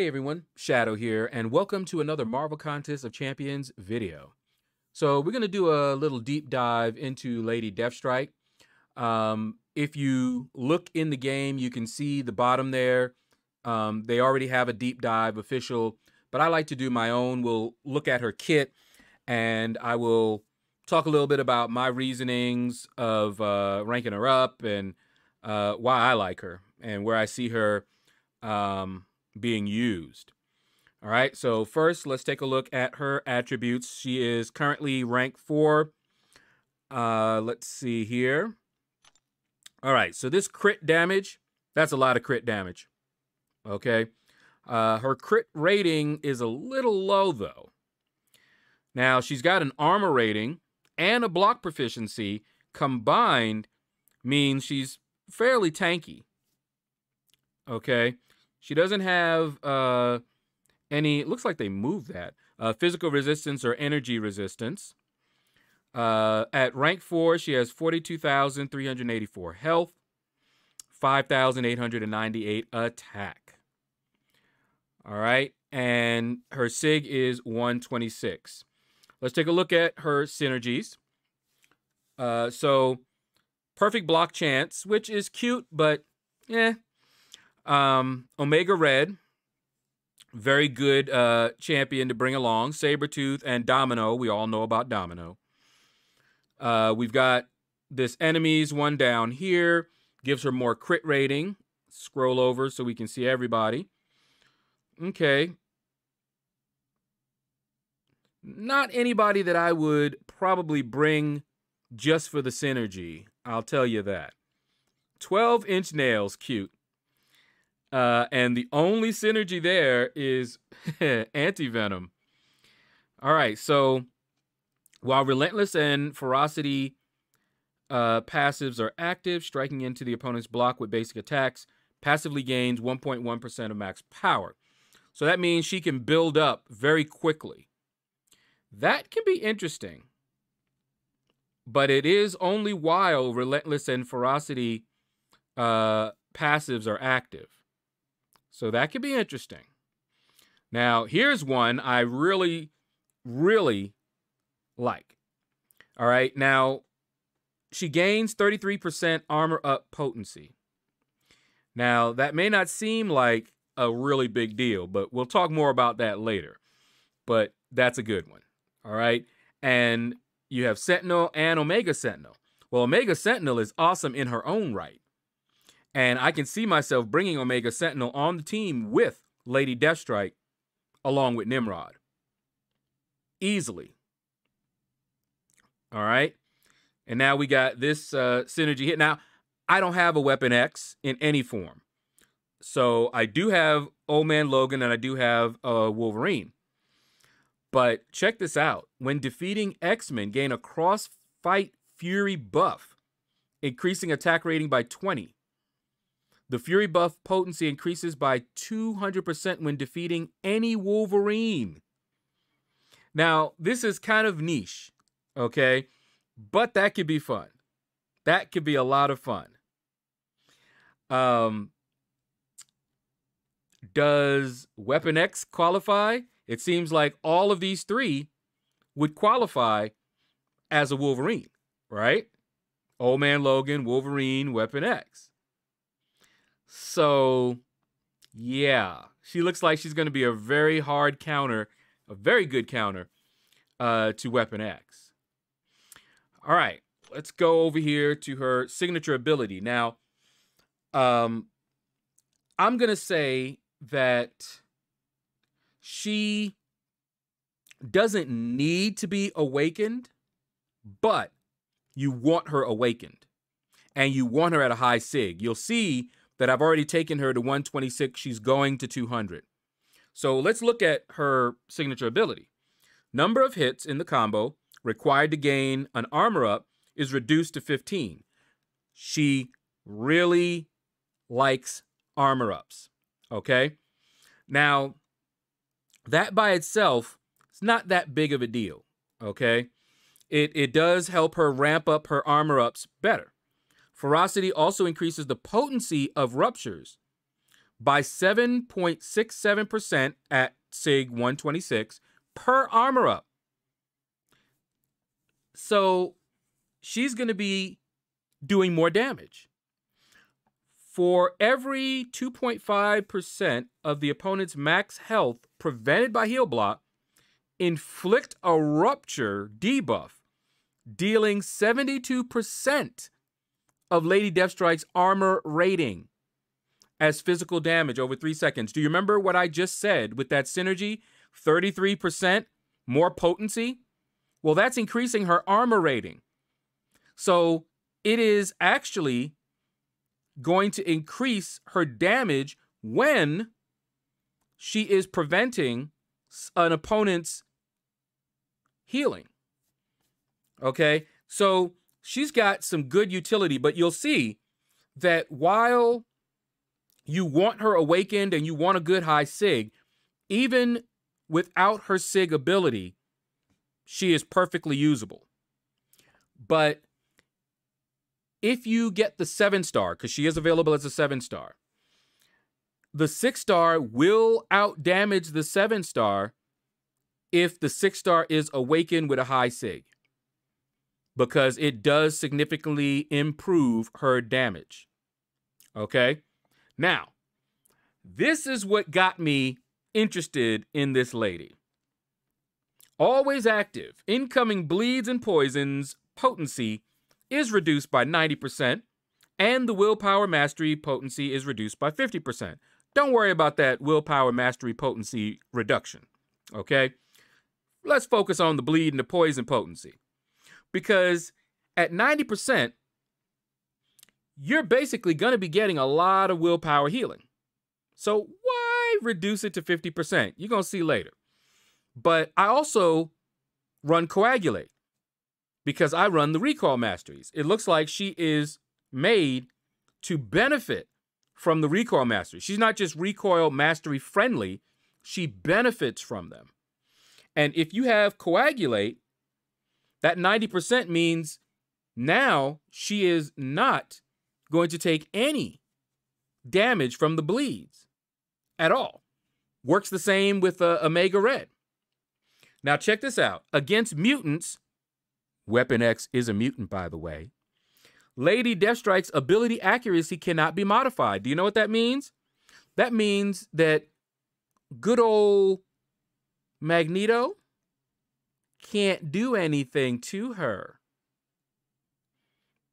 Hey everyone, Shadow here, and welcome to another Marvel Contest of Champions video. So we're going to do a little deep dive into Lady Deathstrike. If you look in the game, you can see the bottom there. They already have a deep dive official, but I like to do my own. We'll look at her kit, and I will talk a little bit about my reasonings of ranking her up and why I like her and where I see her being used. All right, so first let's take a look at her attributes. She is currently ranked 4. Let's see here. All right, so this crit damage, that's a lot of crit damage. Okay, her crit rating is a little low though. Now she's got an armor rating and a block proficiency combined, means she's fairly tanky. Okay. She doesn't have any, it looks like they moved that, physical resistance or energy resistance. At rank 4, she has 42,384 health, 5,898 attack. All right, and her SIG is 126. Let's take a look at her synergies. So, perfect block chance, which is cute, but eh. Omega Red, very good champion to bring along. Sabretooth and Domino, we all know about Domino. We've got this enemies one down here, gives her more crit rating. Scroll over so we can see everybody. Okay. Not anybody that I would probably bring just for the synergy, I'll tell you that. 12-inch nails, cute. And the only synergy there is Anti-Venom. All right, so while Relentless and Ferocity passives are active, striking into the opponent's block with basic attacks passively gains 1.1% of max power. So that means she can build up very quickly. That can be interesting. But it is only while Relentless and Ferocity passives are active. So that could be interesting. Now, here's one I really, really like. All right, now, she gains 33% armor up potency. Now, that may not seem like a really big deal, but we'll talk more about that later. But that's a good one, all right? And you have Sentinel and Omega Sentinel. Well, Omega Sentinel is awesome in her own right. And I can see myself bringing Omega Sentinel on the team with Lady Deathstrike along with Nimrod. Easily. All right. And now we got this synergy hit. Now, I don't have a Weapon X in any form. So I do have Old Man Logan and I do have Wolverine. But check this out. When defeating X-Men, gain a cross-fight fury buff, increasing attack rating by 20. The Fury buff potency increases by 200% when defeating any Wolverine. Now, this is kind of niche, okay? But that could be fun. That could be a lot of fun. Does Weapon X qualify? It seems like all of these three would qualify as a Wolverine, right? Old Man Logan, Wolverine, Weapon X. So, yeah, she looks like she's going to be a very hard counter, a very good counter to Weapon X. All right, let's go over here to her signature ability. Now, I'm going to say that she doesn't need to be awakened, but you want her awakened, and you want her at a high SIG. You'll see that I've already taken her to 126. She's going to 200. So let's look at her signature ability. Number of hits in the combo required to gain an armor up is reduced to 15. She really likes armor ups, okay? Now, that by itself is not that big of a deal, okay? It does help her ramp up her armor ups better. Ferocity also increases the potency of ruptures by 7.67% at SIG 126 per Armor Up. So she's going to be doing more damage. For every 2.5% of the opponent's max health prevented by heal block, inflict a rupture debuff, dealing 72% of Lady Deathstrike's armor rating as physical damage over 3 seconds. Do you remember what I just said with that synergy? 33% more potency? Well, that's increasing her armor rating. So it is actually going to increase her damage when she is preventing an opponent's healing. Okay, so she's got some good utility, but you'll see that while you want her awakened and you want a good high SIG, even without her SIG ability, she is perfectly usable. But if you get the 7-star, because she is available as a 7-star, the 6-star will outdamage the 7-star if the 6-star is awakened with a high SIG, because it does significantly improve her damage. Okay? Now, this is what got me interested in this lady. Always active, incoming bleeds and poisons potency is reduced by 90%, and the willpower mastery potency is reduced by 50%. Don't worry about that willpower mastery potency reduction, okay? Let's focus on the bleed and the poison potency, because at 90%, you're basically going to be getting a lot of willpower healing. So why reduce it to 50%? You're going to see later. But I also run Coagulate, because I run the Recall Masteries. It looks like she is made to benefit from the Recoil Mastery. She's not just Recoil Mastery friendly, she benefits from them. And if you have Coagulate, that 90% means now she is not going to take any damage from the bleeds at all. Works the same with Omega Red. Now check this out. Against mutants, Weapon X is a mutant, by the way, Lady Deathstrike's ability accuracy cannot be modified. Do you know what that means? That means that good old Magneto can't do anything to her.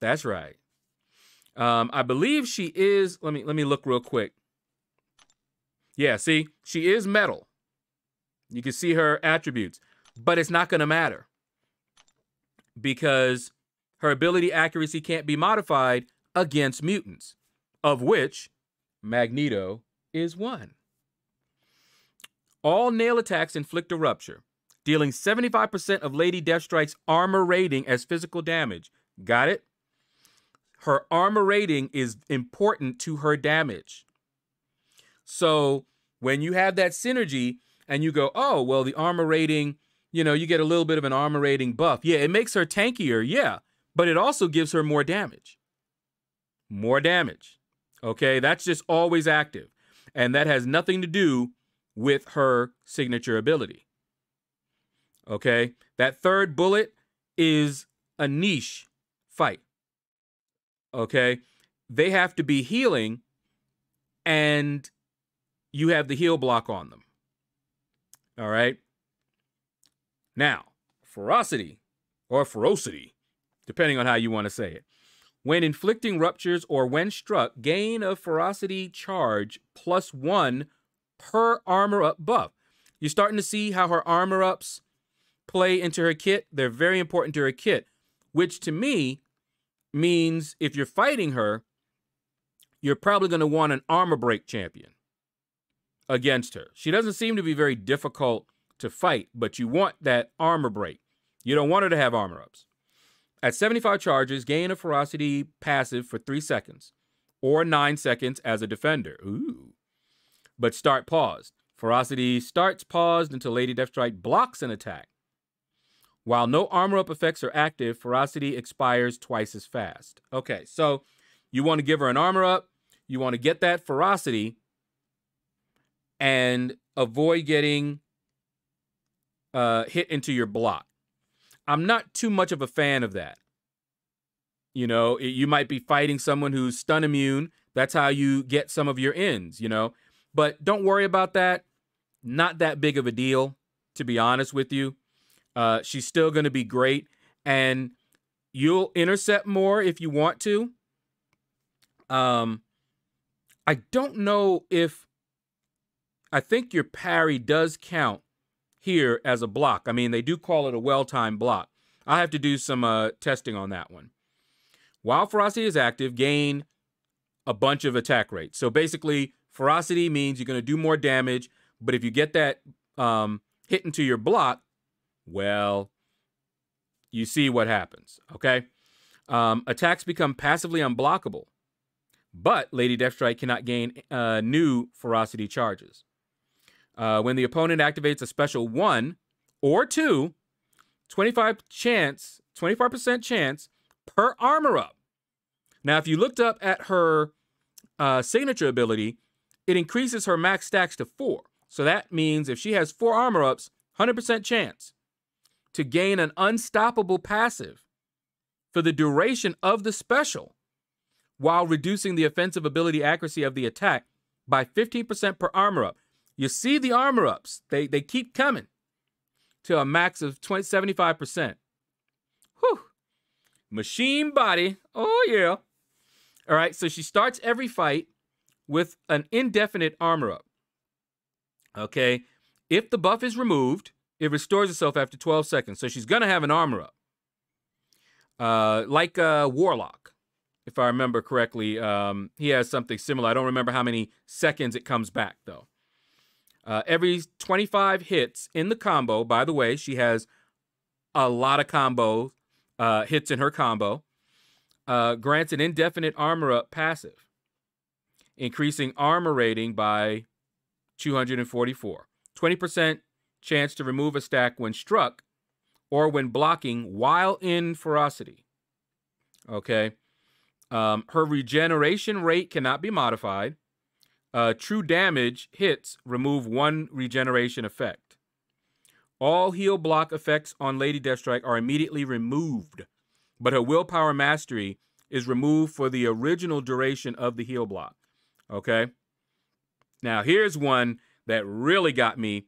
That's right. I believe she is, let me look real quick. Yeah, see, she is metal. You can see her attributes, but it's not going to matter, because her ability accuracy can't be modified against mutants, of which Magneto is one. All nail attacks inflict a rupture, dealing 75% of Lady Deathstrike's armor rating as physical damage. Got it? Her armor rating is important to her damage. So when you have that synergy and you go, oh, well, the armor rating, you know, you get a little bit of an armor rating buff. Yeah, it makes her tankier, yeah, but it also gives her more damage. More damage. Okay, that's just always active. And that has nothing to do with her signature ability. Okay, that third bullet is a niche fight. Okay, they have to be healing, and you have the heal block on them. All right. Now, ferocity, or ferocity, depending on how you want to say it. When inflicting ruptures or when struck, gain a ferocity charge +1 per armor up buff. You're starting to see how her armor ups play into her kit. They're very important to her kit, which to me means if you're fighting her, you're probably going to want an armor break champion against her. She doesn't seem to be very difficult to fight, but you want that armor break. You don't want her to have armor ups. At 75 charges, gain a ferocity passive for 3 seconds or 9 seconds as a defender. Ooh. But start paused. Ferocity starts paused until Lady Deathstrike blocks an attack. While no armor up effects are active, ferocity expires twice as fast. Okay, so you want to give her an armor up. You want to get that ferocity and avoid getting hit into your block. I'm not too much of a fan of that. You know, you might be fighting someone who's stun immune. That's how you get some of your ends, you know. But don't worry about that. Not that big of a deal, to be honest with you. She's still going to be great. And you'll intercept more if you want to. I don't know if... I think your parry does count here as a block. I mean, they do call it a well-timed block. I have to do some testing on that one. While ferocity is active, gain a bunch of attack rate. So basically, ferocity means you're going to do more damage, but if you get that hit into your block, well, you see what happens, okay? Attacks become passively unblockable, but Lady Deathstrike cannot gain new ferocity charges. When the opponent activates a special 1 or 2, 25% chance per armor up. Now, if you looked up at her signature ability, it increases her max stacks to 4. So that means if she has 4 armor ups, 100% chance to gain an unstoppable passive for the duration of the special while reducing the offensive ability accuracy of the attack by 15% per armor up. You see the armor ups, they keep coming to a max of 75%. Whew. Machine body. Oh, yeah. All right, so she starts every fight with an indefinite armor up. Okay, if the buff is removed, it restores itself after 12 seconds. So she's going to have an armor up. Like Warlock, if I remember correctly. He has something similar. I don't remember how many seconds it comes back, though. Every 25 hits in the combo, by the way, she has a lot of combos. Hits in her combo, grants an indefinite armor up passive, increasing armor rating by 244. 20% chance to remove a stack when struck or when blocking while in ferocity. Okay. Her regeneration rate cannot be modified. True damage hits remove 1 regeneration effect. All heal block effects on Lady Deathstrike are immediately removed, but her willpower mastery is removed for the original duration of the heal block. Okay? Now, here's one that really got me,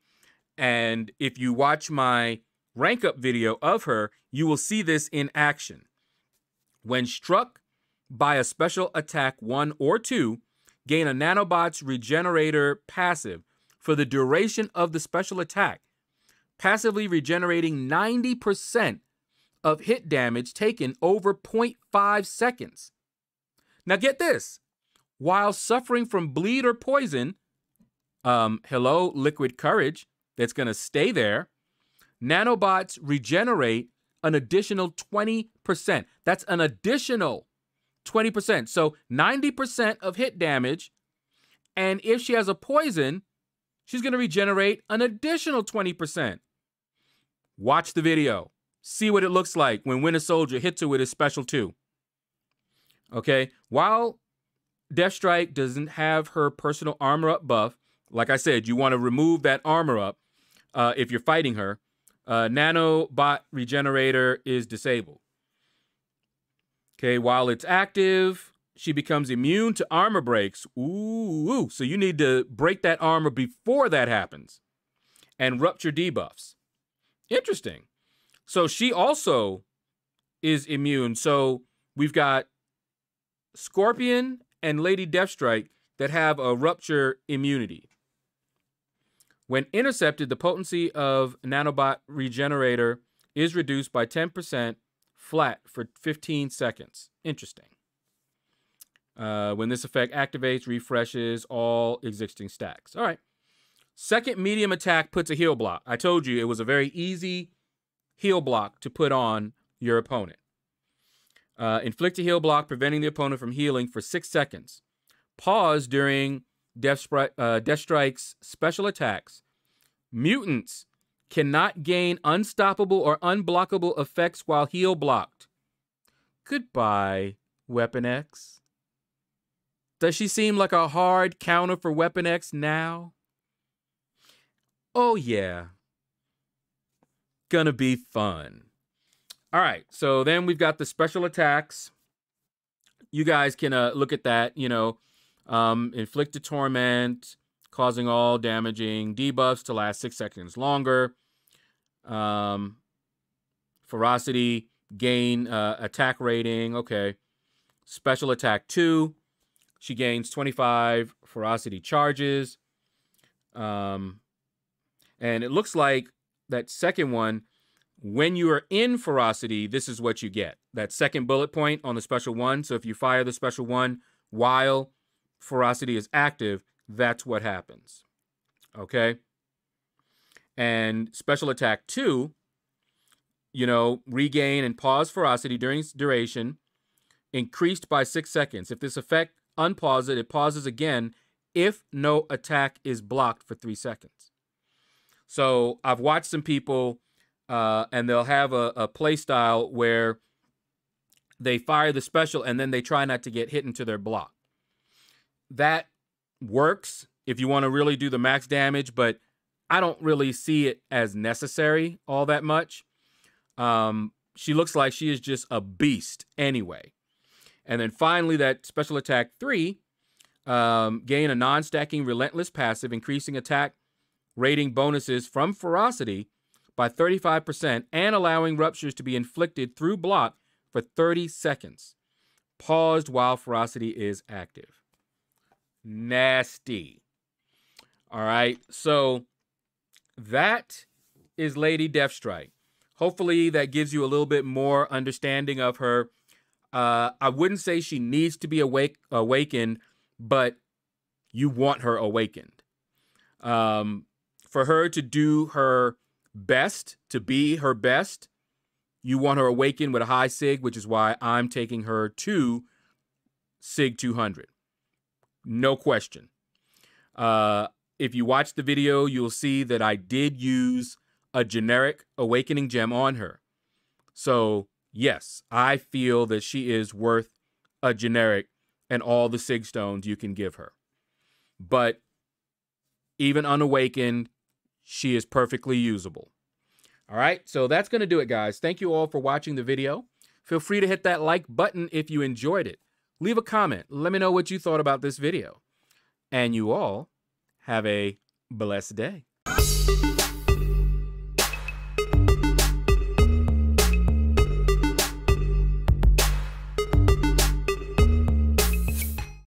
and if you watch my rank up video of her, you will see this in action. When struck by a special attack 1 or 2, gain a nanobot's regenerator passive for the duration of the special attack, passively regenerating 90% of hit damage taken over 0.5 seconds. Now get this. While suffering from bleed or poison, hello, liquid courage, that's going to stay there, nanobots regenerate an additional 20%. That's an additional 20%. So 90% of hit damage, and if she has a poison, she's going to regenerate an additional 20%. Watch the video. See what it looks like when Winter Soldier hits her with his special 2. Okay, while Deathstrike doesn't have her personal armor up buff, like I said, you want to remove that armor up if you're fighting her. Nanobot Regenerator is disabled. Okay, while it's active, she becomes immune to armor breaks. Ooh, so you need to break that armor before that happens. And rupture debuffs. Interesting. So she also is immune. So we've got Scorpion and Lady Deathstrike that have a rupture immunity. When intercepted, the potency of Nanobot Regenerator is reduced by 10% flat for 15 seconds. Interesting. When this effect activates, refreshes all existing stacks. All right. Second medium attack puts a heal block. I told you it was a very easy heal block to put on your opponent. Inflict a heal block, preventing the opponent from healing for 6 seconds. Pause during Deathstrike's special attacks. Mutants cannot gain unstoppable or unblockable effects while heal blocked. Goodbye, Weapon X. Does she seem like a hard counter for Weapon X now? Oh, yeah. Gonna be fun. All right, so then we've got the special attacks. You guys can look at that, you know. Inflict a torment, causing all damaging debuffs to last 6 seconds longer. Ferocity, gain attack rating. Okay. Special attack 2. She gains 25 ferocity charges. And it looks like that second one, when you are in ferocity, this is what you get. That second bullet point on the special one. So if you fire the special one while ferocity is active, that's what happens. Okay? And special attack 2, you know, regain and pause ferocity during its duration, increased by 6 seconds. If this effect unpauses it, it pauses again if no attack is blocked for 3 seconds. So I've watched some people... and they'll have a play style where they fire the special and then they try not to get hit into their block. That works if you want to really do the max damage, but I don't really see it as necessary all that much. She looks like she is just a beast anyway. And then finally, that special attack 3, gain a non-stacking relentless passive, increasing attack rating bonuses from ferocity by 35% and allowing ruptures to be inflicted through block for 30 seconds. Paused while ferocity is active. Nasty. All right, so that is Lady Deathstrike. Hopefully that gives you a little bit more understanding of her. I wouldn't say she needs to be awakened, but you want her awakened. For her to do her best, to be her best, you want her awakened with a high sig, which is why I'm taking her to sig 200. No question. If you watch the video, you'll see that I did use a generic awakening gem on her. So yes, I feel that she is worth a generic and all the sig stones you can give her. But even unawakened, she is perfectly usable. All right, so that's going to do it, guys. Thank you all for watching the video. Feel free to hit that like button if you enjoyed it. Leave a comment. Let me know what you thought about this video. And you all have a blessed day.